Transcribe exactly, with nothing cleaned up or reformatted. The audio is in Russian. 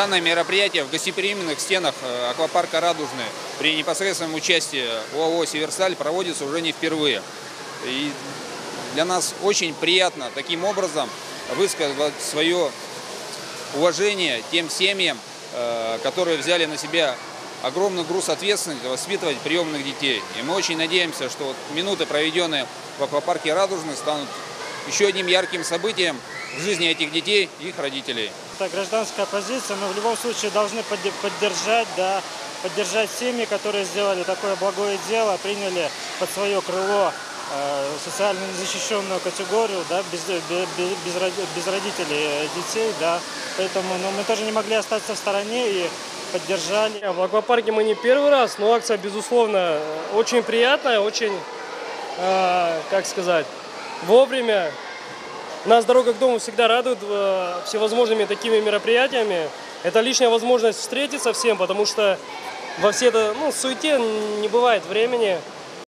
Данное мероприятие в гостеприимных стенах аквапарка «Радужный» при непосредственном участии ОАО «Северсталь» проводится уже не впервые. И для нас очень приятно таким образом высказать свое уважение тем семьям, которые взяли на себя огромный груз ответственности воспитывать приемных детей. И мы очень надеемся, что вот минуты, проведенные в аквапарке «Радужный», станут еще одним ярким событием в жизни этих детей и их родителей. Это гражданская позиция, но в любом случае должны поддержать, да, поддержать семьи, которые сделали такое благое дело, приняли под свое крыло э, социально незащищенную категорию, да, без, без, без родителей детей. Да. Поэтому ну, мы тоже не могли остаться в стороне и поддержали. В аквапарке мы не первый раз, но акция, безусловно, очень приятная, очень, э, как сказать, вовремя. Нас дорога к дому всегда радует э, всевозможными такими мероприятиями. Это лишняя возможность встретиться всем, потому что во всей этой ну, суете не бывает времени.